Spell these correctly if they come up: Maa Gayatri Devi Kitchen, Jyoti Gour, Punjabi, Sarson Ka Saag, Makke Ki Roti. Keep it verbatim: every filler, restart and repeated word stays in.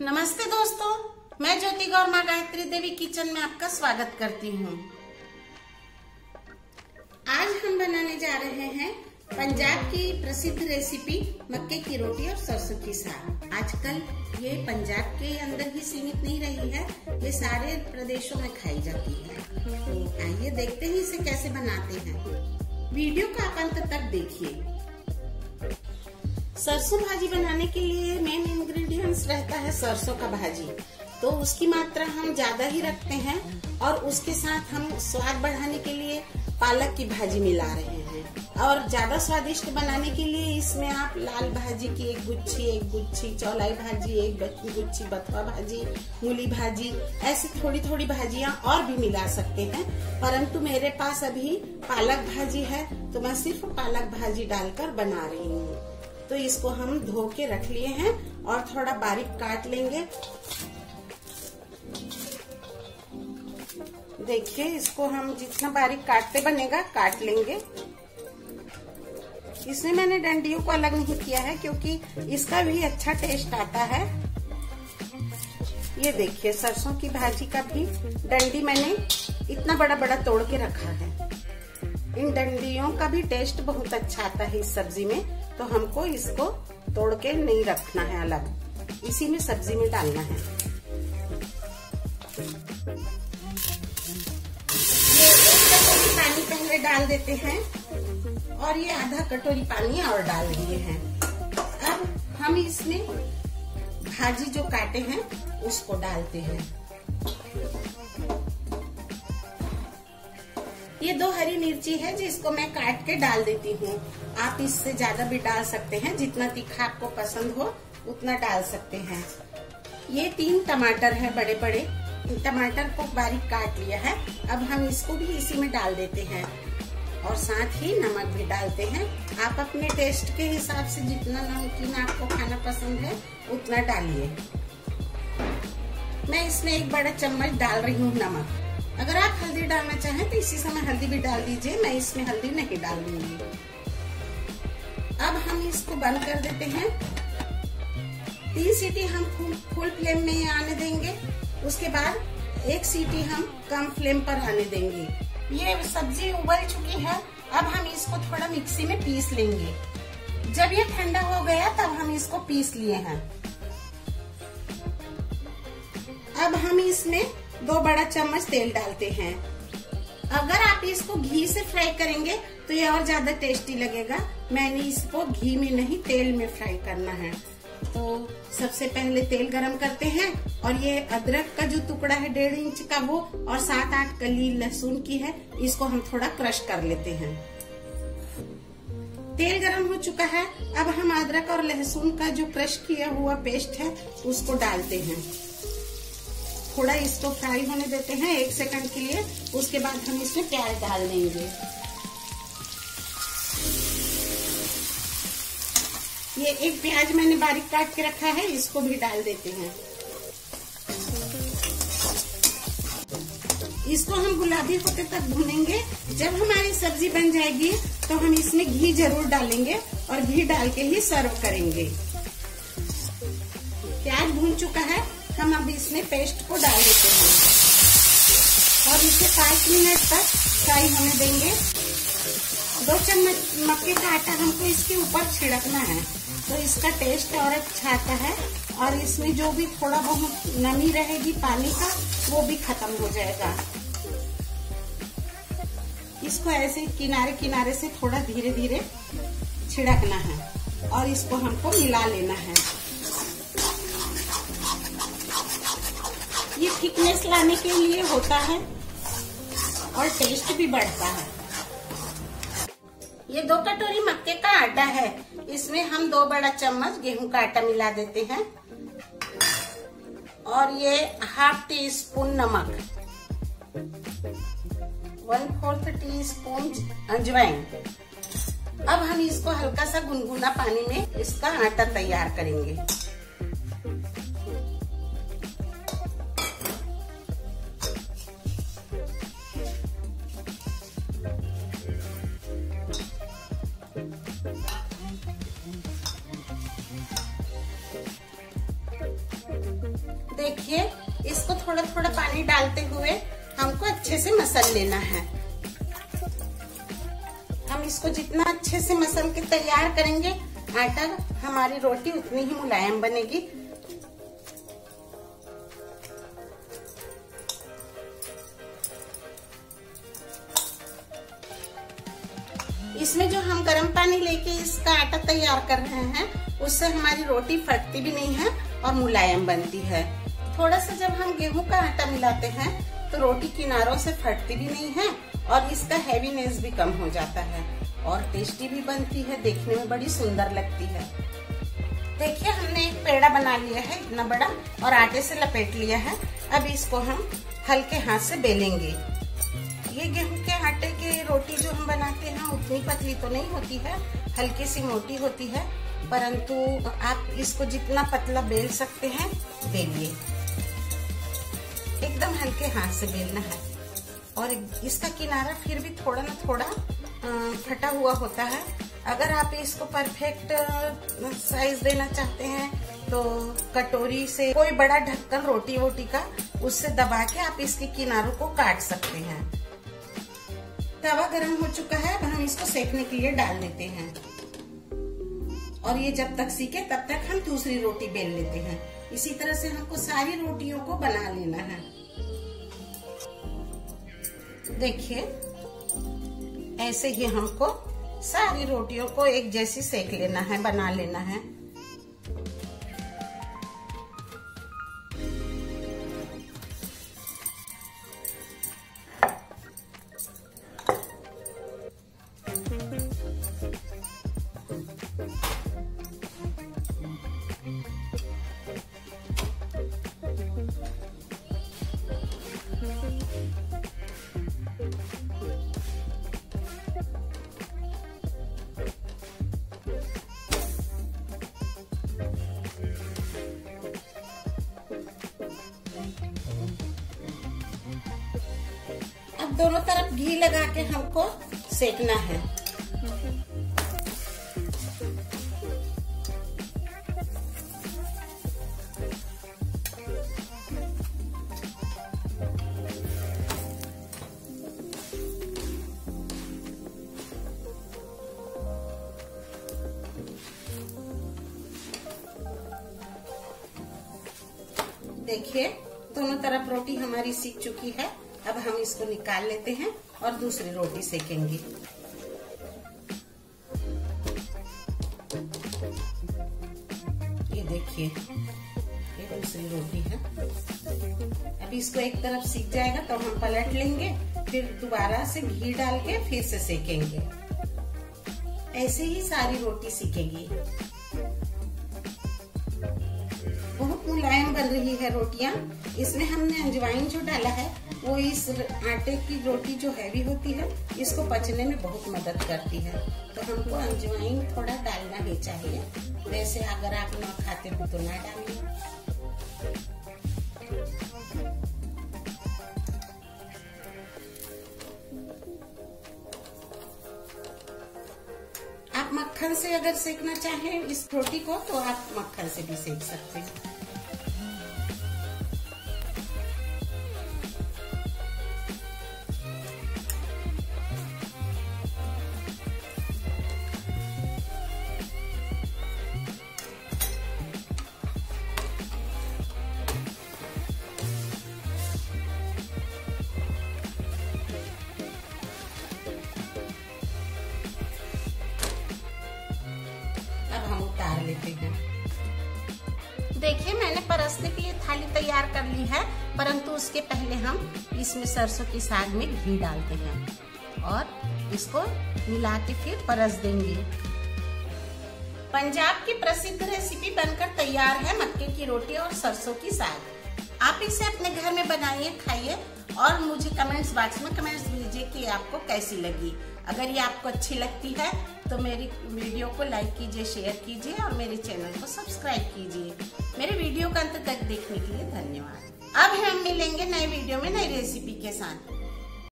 नमस्ते दोस्तों, मैं ज्योति गौर माँ गायत्री देवी किचन में आपका स्वागत करती हूँ। आज हम बनाने जा रहे हैं पंजाब की प्रसिद्ध रेसिपी मक्के की रोटी और सरसों की साग। आजकल ये पंजाब के अंदर ही सीमित नहीं रही है, ये सारे प्रदेशों में खाई जाती है। तो आइए देखते हैं इसे कैसे बनाते हैं। वीडियो का अंत तक देखिए। सरसों भाजी बनाने के लिए मेन इंग्रेडिएंट्स रहता है सरसों का भाजी, तो उसकी मात्रा हम ज्यादा ही रखते हैं और उसके साथ हम स्वाद बढ़ाने के लिए पालक की भाजी मिला रहे हैं। और ज्यादा स्वादिष्ट बनाने के लिए इसमें आप लाल भाजी की एक गुच्छी एक गुच्छी चौलाई भाजी एक गुच्छी बथुआ भाजी, मूली भाजी, ऐसी थोड़ी थोड़ी भाजियां और भी मिला सकते हैं, परंतु मेरे पास अभी पालक भाजी है तो मैं सिर्फ पालक भाजी डालकर बना रही हूँ। तो इसको हम धो के रख लिए हैं और थोड़ा बारीक काट लेंगे। देखिए, इसको हम जितना बारीक काटते बनेगा काट लेंगे। इसमें मैंने डंडियों को अलग नहीं किया है क्योंकि इसका भी अच्छा टेस्ट आता है। ये देखिए, सरसों की भाजी का भी डंडी मैंने इतना बड़ा बड़ा तोड़ के रखा है। इन डंडियों का भी टेस्ट बहुत अच्छा आता है इस सब्जी में, तो हमको इसको तोड़ के नहीं रखना है, अलग इसी में सब्जी में डालना है। ये एक कटोरी पानी पहले डाल देते हैं और ये आधा कटोरी पानी और डाल दिए हैं। अब हम इसमें भाजी जो काटे हैं उसको डालते हैं। ये दो हरी मिर्ची है जिसको मैं काट के डाल देती हूँ। आप इससे ज्यादा भी डाल सकते हैं, जितना तीखा आपको पसंद हो उतना डाल सकते हैं। ये तीन टमाटर है, बड़े बड़े टमाटर को बारीक काट लिया है। अब हम इसको भी इसी में डाल देते हैं और साथ ही नमक भी डालते हैं। आप अपने टेस्ट के हिसाब से जितना नमकीन आपको खाना पसंद है उतना डालिए। मैं इसमें एक बड़ा चम्मच डाल रही हूँ नमक। अगर आप हल्दी डालना चाहें तो इसी समय हल्दी भी डाल दीजिए, मैं इसमें हल्दी नहीं डाल दूंगी। अब हम इसको बंद कर देते हैं। तीन सीटी हम फुल फ्लेम में आने देंगे, उसके बाद एक सीटी हम कम फ्लेम पर आने देंगे। ये सब्जी उबल चुकी है, अब हम इसको थोड़ा मिक्सी में पीस लेंगे। जब ये ठंडा हो गया तब हम इसको पीस लिए हैं। अब हम इसमें दो बड़ा चम्मच तेल डालते हैं। अगर आप इसको घी से फ्राई करेंगे तो ये और ज्यादा टेस्टी लगेगा। मैंने इसको घी में नहीं तेल में फ्राई करना है। तो सबसे पहले तेल गरम करते हैं और ये अदरक का जो टुकड़ा है डेढ़ इंच का वो और सात आठ कली लहसुन की है, इसको हम थोड़ा क्रश कर लेते हैं। तेल गरम हो चुका है, अब हम अदरक और लहसुन का जो क्रश किया हुआ पेस्ट है उसको डालते हैं। थोड़ा इसको फ्राई होने देते हैं एक सेकंड के लिए, उसके बाद हम इसमें प्याज डाल देंगे। ये एक प्याज मैंने बारीक काट के रखा है, इसको भी डाल देते हैं। इसको हम गुलाबी होते तक भूनेंगे। जब हमारी सब्जी बन जाएगी तो हम इसमें घी जरूर डालेंगे और घी डाल के ही सर्व करेंगे। प्याज भून चुका है, हम अब इसमें पेस्ट को डाल देते हैं और इसे पाँच मिनट तक फ्राई होने देंगे। दो चम्मच मक्के का आटा हमको इसके ऊपर छिड़कना है, तो इसका टेस्ट और अच्छा आता है और इसमें जो भी थोड़ा बहुत नमी रहेगी पानी का वो भी खत्म हो जाएगा। इसको ऐसे किनारे किनारे से थोड़ा धीरे धीरे छिड़कना है और इसको हमको मिला लेना है। ये थिकनेस लाने के लिए होता है और टेस्ट भी बढ़ता है। ये दो कटोरी मक्के का आटा है, इसमें हम दो बड़ा चम्मच गेहूं का आटा मिला देते हैं और ये हाफ टी स्पून नमक, वन फोर्थ टी स्पून अजवाइन। अब हम इसको हल्का सा गुनगुना पानी में इसका आटा तैयार करेंगे। देखिए इसको थोड़ा थोड़ा पानी डालते हुए हमको अच्छे से मसल लेना है। हम इसको जितना अच्छे से मसल के तैयार करेंगे आटा, हमारी रोटी उतनी ही मुलायम बनेगी। इसमें जो हम गर्म पानी लेके इसका आटा तैयार कर रहे हैं उससे हमारी रोटी फटती भी नहीं है और मुलायम बनती है। थोड़ा सा जब हम गेहूं का आटा मिलाते हैं तो रोटी किनारों से फटती भी नहीं है और इसका हैवीनेस भी कम हो जाता है और टेस्टी भी बनती है, देखने में बड़ी सुंदर लगती है। देखिए हमने एक पेड़ा बना लिया है इतना बड़ा और आटे से लपेट लिया है। अब इसको हम हल्के हाथ से बेलेंगे। ये गेहूं के आटे की रोटी जो हम बनाते हैं उतनी पतली तो नहीं होती है, हल्की सी मोटी होती है, परंतु आप इसको जितना पतला बेल सकते हैं बेलिए। एकदम हल्के हाथ से बेलना है और इसका किनारा फिर भी थोड़ा ना थोड़ा फटा हुआ होता है। अगर आप इसको परफेक्ट साइज देना चाहते हैं तो कटोरी से कोई बड़ा ढक्कन रोटी वोटी का उससे दबा के आप इसके किनारों को काट सकते हैं। तवा गरम हो चुका है, अब हम इसको सेकने के लिए डाल देते हैं और ये जब तक सीखे तब तक हम दूसरी रोटी बेल लेते हैं। इसी तरह से हमको सारी रोटियों को बना लेना है। देखिए ऐसे ही हमको सारी रोटियों को एक जैसी सेक लेना है, बना लेना है। दोनों तरफ घी लगा के हमको सेकना है। देखिए दोनों तरफ रोटी हमारी सीक चुकी है। अब हम इसको निकाल लेते हैं और दूसरी रोटी सेकेंगे। ये देखिए ये दूसरी रोटी है। अब इसको एक तरफ सीक जाएगा तो हम पलट लेंगे, फिर दोबारा से घी डाल के फिर से सेकेंगे। ऐसे ही सारी रोटी सीकेगी। बहुत मुलायम बन रही है रोटियां। इसमें हमने अजवाइन जो डाला है वो इस आटे की रोटी जो हैवी होती है इसको पचने में बहुत मदद करती है, तो हमको अजवाइन थोड़ा डालना ही चाहिए। वैसे अगर आप ना खाते हो तो ना डालिए। आप मक्खन से अगर सेकना चाहें इस रोटी को तो आप मक्खन से भी सेक सकते हैं। देखिए मैंने परसने के लिए थाली तैयार कर ली है, परंतु उसके पहले हम इसमें सरसों के साग में घी डालते हैं और इसको मिला के फिर परस देंगे। पंजाब की प्रसिद्ध रेसिपी बनकर तैयार है मक्के की रोटी और सरसों की साग। आप इसे अपने घर में बनाइए, खाइए और मुझे कमेंट्स बॉक्स में कमेंट्स भेजिए कि आपको कैसी लगी। अगर ये आपको अच्छी लगती है तो मेरी वीडियो को लाइक कीजिए, शेयर कीजिए और मेरे चैनल को सब्सक्राइब कीजिए। मेरे वीडियो का अंत तक देखने के लिए धन्यवाद। अब हम मिलेंगे नए वीडियो में नई रेसिपी के साथ।